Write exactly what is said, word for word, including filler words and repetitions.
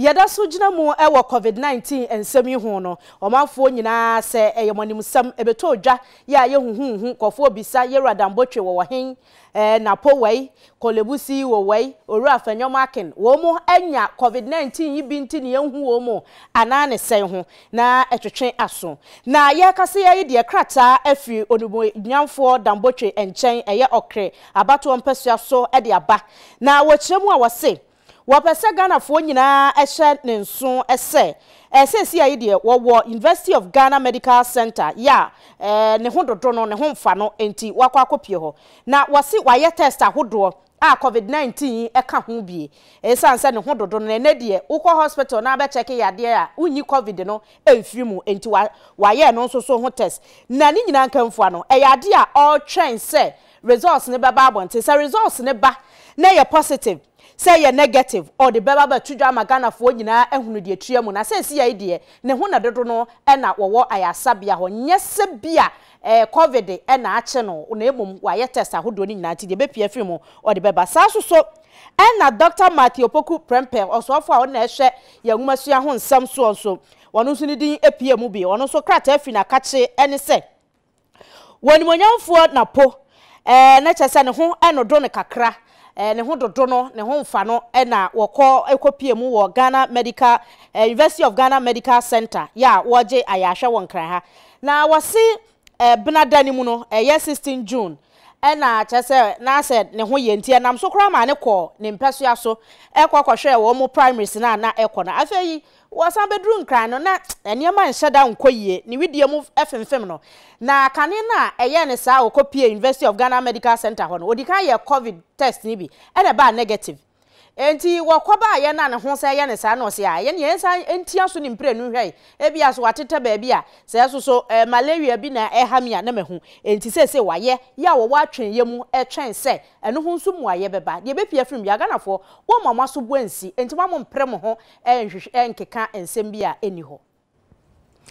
Yada sujina mu ewa COVID nineteen and semi hono. Oma fwoni na se e yomani musam ebetoja ya ye hun hun hun kofo bisa ye radamboche wa wahin e na po wei kolebusi wa wei oru afenyo makin womo enya COVID nineteen yibinti ni yenhu womo anane sen ho na etwetwe aso na ye kase ye de krata afi onumo nyamfo damboche enchen eye okre abato mpesua so e de aba na wochemu a wase wapese Ghana fo nyina ehye nenso ese ese si ayi de wo University of Ghana Medical Centre ya eh ne hododo no ne homfa no enti wakwa kopie ho na wasi waye test ahodo a COVID nineteen eka ho bie esa nsa ne hododo no ne de ukwa hospital na be check ya de a unyi COVID no emfiri mu enti waye no nso so ho test na ni nyina kanfo ano e ya de a all train se results ne baba abonte se results ne ba na ye positive say ye negative or the beba ba tudwa magana fo nyina ehunu de tuamu na say say de ne ho na dodo no e na wowo ayasabia ho nyese bia eh COVID e na ache no na emom wa ye test ahodo ni nyina ti de bepia firim or the beba sa so so e na Doctor Matthew Poku Prempeh oso afo a na ehwe ye ngumasua ho nsam so so wono so ni din epia mu bi wono so krata afi na kache ene se woni monyamfo na po eh na chese ne ho e no do ne kakra eh ne ho dodono ne ho mfa no e na wokọ ekopie mu wo Ghana Medical eh, University of Ghana Medical Centre ya woje ayahwe wonkran ha na wasi eh, benadani mu no eh, sixteenth June e na chese na said ne ho ye ntia nam so kra ma ne kọ ne mpeso ya so e kọ kọhwe wo mu primary na na e kọ na afeyi wosan bedru nkran no na ene ma nheda nkoyie ni widie mu efemfem no na kane na eye ne saa okopie University of Ghana Medical Centre ho no odika ye COVID test ni bi e na ba negative enti wokoba ye na ne ho sa ye ne saa no se a ye ne sa enti aso ni mpre nu hwe e bia so watete ba bia se so so malaria bi na e hamia na mehu enti se se waye ya wo watwen ye mu e twen se eno ho nso mu aye beba ye bepia frim ya Ghana fo wo mama so bo ansi enti mama mpre mo ho e nhwe enkeka ensem bia eni ho.